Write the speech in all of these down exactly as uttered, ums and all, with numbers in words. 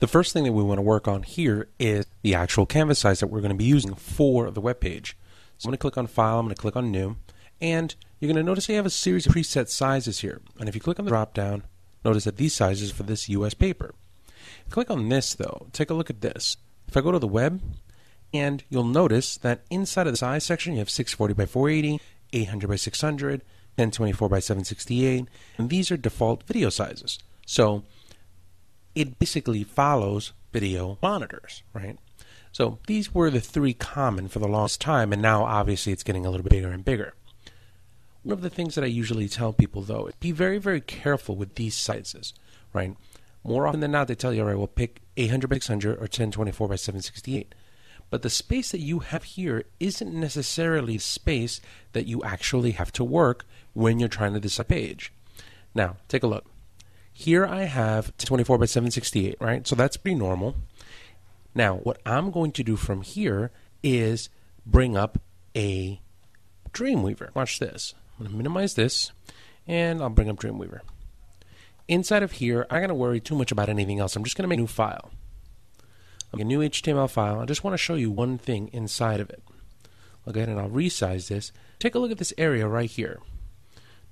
The first thing that we want to work on here is the actual canvas size that we're going to be using for the web page. So I'm going to click on File, I'm going to click on New, and you're going to notice they have a series of preset sizes here. And if you click on the drop down, notice that these sizes for this U S paper. Click on this though, take a look at this. If I go to the web, and you'll notice that inside of the size section you have six forty by four eighty, eight hundred by six hundred, ten twenty-four by seven sixty-eight, and these are default video sizes. So it basically follows video monitors, right? So these were the three common for the longest time, and now obviously it's getting a little bit bigger and bigger. One of the things that I usually tell people though is be very, very careful with these sizes, right? More often than not, they tell you, all right, well, pick eight hundred by six hundred or ten twenty-four by seven sixty-eight. But the space that you have here isn't necessarily space that you actually have to work when you're trying to decide a page. Now, take a look. Here I have ten twenty-four by seven sixty-eight, right? So that's pretty normal. Now, what I'm going to do from here is bring up a Dreamweaver. Watch this. I'm going to minimize this, and I'll bring up Dreamweaver. Inside of here, I'm not going to worry too much about anything else. I'm just going to make a new file. I'll make a new H T M L file. I just want to show you one thing inside of it. I'll go ahead and I'll resize this. Take a look at this area right here.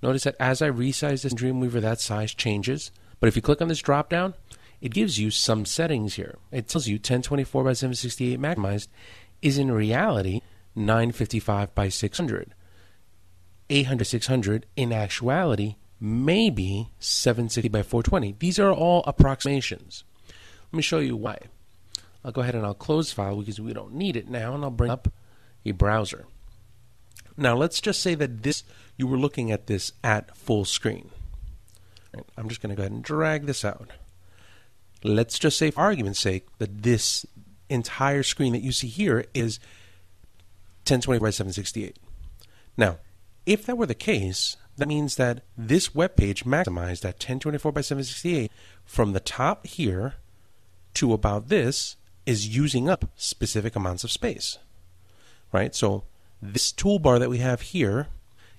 Notice that as I resize this Dreamweaver, that size changes. But if you click on this drop down, it gives you some settings here. It tells you ten twenty-four by seven sixty-eight maximized is in reality nine fifty-five by six hundred. eight hundred by six hundred in actuality maybe seven sixty by four twenty. These are all approximations. Let me show you why. I'll go ahead and I'll close file because we don't need it now, and I'll bring up a browser. Now let's just say that this, you were looking at this at full screen. I'm just going to go ahead and drag this out. Let's just say for argument's sake that this entire screen that you see here is ten twenty by seven sixty-eight. Now if that were the case, that means that this web page maximized at ten twenty-four by seven sixty-eight from the top here to about this is using up specific amounts of space, right? So this toolbar that we have here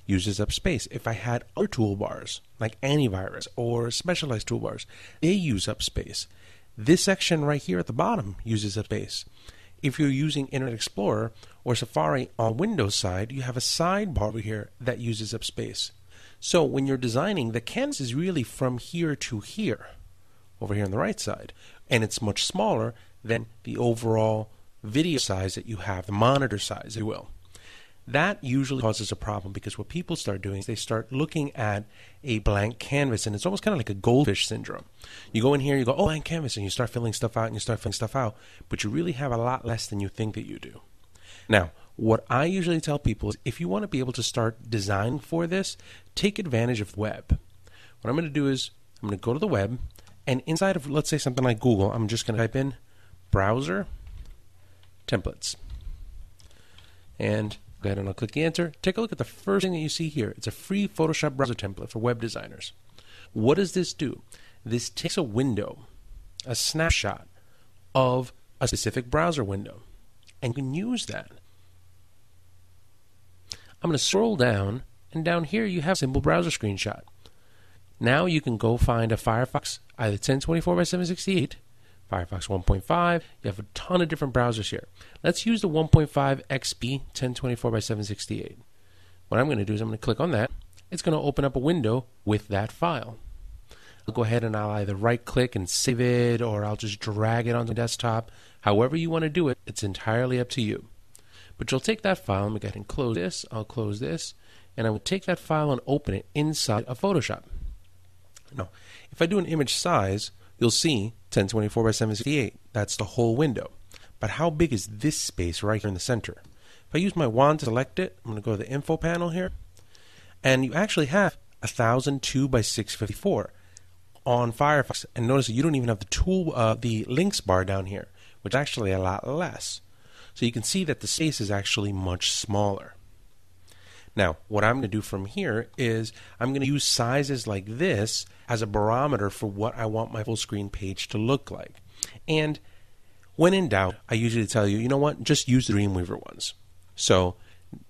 uses up space. If I had other toolbars like antivirus or specialized toolbars, they use up space. This section right here at the bottom uses up space. If you're using Internet Explorer or Safari on Windows side, you have a sidebar over here that uses up space. So when you're designing, the canvas is really from here to here, over here on the right side, and it's much smaller than the overall video size that you have, the monitor size, if you will. That usually causes a problem because what people start doing is they start looking at a blank canvas, and it's almost kind of like a goldfish syndrome. You go in here, you go, oh, blank canvas, and you start filling stuff out and you start filling stuff out, but you really have a lot less than you think that you do. Now, what I usually tell people is if you want to be able to start designing for this, take advantage of the web. What I'm going to do is I'm going to go to the web, and inside of, let's say, something like Google, I'm just going to type in browser templates. And go ahead and I'll click the enter. Take a look at the first thing that you see here. It's a free Photoshop browser template for web designers. What does this do? This takes a window, a snapshot of a specific browser window, and you can use that. I'm going to scroll down, and down here you have a simple browser screenshot. Now you can go find a Firefox, either ten twenty-four by seven sixty-eight, Firefox one point five. You have a ton of different browsers here. Let's use the one point five X P ten twenty-four by seven sixty-eight. What I'm going to do is I'm going to click on that. It's going to open up a window with that file. I'll go ahead and I'll either right click and save it, or I'll just drag it onto the desktop. However you want to do it, it's entirely up to you. But you'll take that file, I'm going to go ahead and close this, I'll close this, and I will take that file and open it inside of Photoshop. Now, if I do an image size, you'll see ten twenty-four by seven sixty-eight. That's the whole window. But how big is this space right here in the center? If I use my wand to select it, I'm going to go to the info panel here, and you actually have one thousand two by six fifty-four on Firefox. And notice that you don't even have the tool, uh, the links bar down here, which is actually a lot less. So you can see that the space is actually much smaller. Now, what I'm going to do from here is I'm going to use sizes like this as a barometer for what I want my full screen page to look like. And when in doubt, I usually tell you, you know what, just use the Dreamweaver ones. So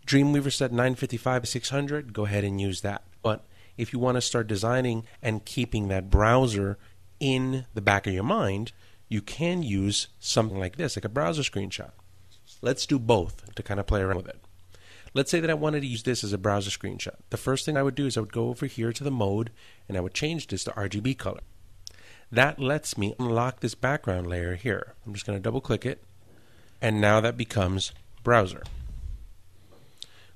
Dreamweaver set nine fifty-five by six hundred, go ahead and use that. But if you want to start designing and keeping that browser in the back of your mind, you can use something like this, like a browser screenshot. Let's do both to kind of play around with it. Let's say that I wanted to use this as a browser screenshot. The first thing I would do is I would go over here to the mode, and I would change this to R G B color. That lets me unlock this background layer here. I'm just going to double click it, and now that becomes browser.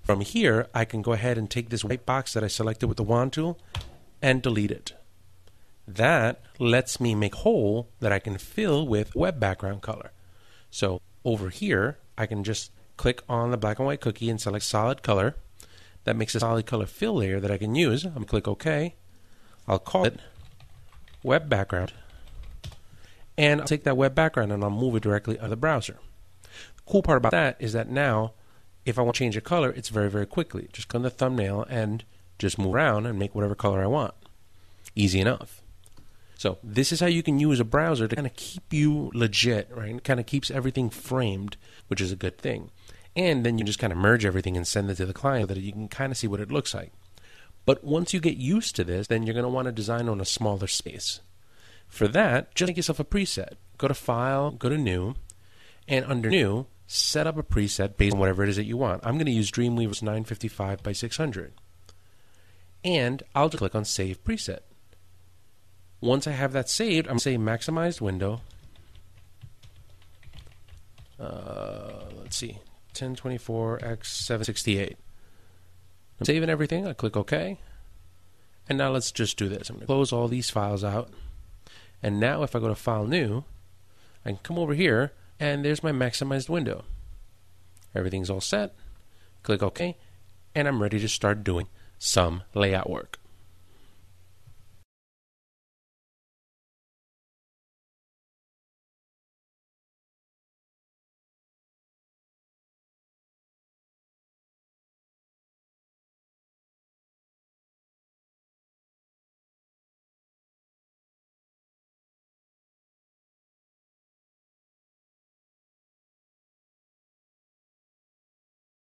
From here, I can go ahead and take this white box that I selected with the wand tool and delete it. That lets me make a hole that I can fill with web background color. So over here, I can just click on the black and white cookie and select solid color. That makes a solid color fill layer that I can use. I'm going to click OK. I'll call it web background. And I'll take that web background and I'll move it directly out of the browser. The cool part about that is that now, if I want to change a color, it's very, very quickly. Just click on the thumbnail and just move around and make whatever color I want. Easy enough. So this is how you can use a browser to kind of keep you legit, right? It kind of keeps everything framed, which is a good thing. And then you just kind of merge everything and send it to the client so that you can kind of see what it looks like. But once you get used to this, then you're going to want to design on a smaller space. For that, just make yourself a preset. Go to File, go to New, and under New, set up a preset based on whatever it is that you want. I'm going to use Dreamweaver's nine fifty-five by six hundred. And I'll just click on Save Preset. Once I have that saved, I'm going to say Maximized Window. Uh, let's see, ten twenty-four by seven sixty-eight. I'm saving everything. I click OK. And now let's just do this. I'm going to close all these files out. And now if I go to File New, I can come over here, and there's my maximized window. Everything's all set. Click OK. And I'm ready to start doing some layout work.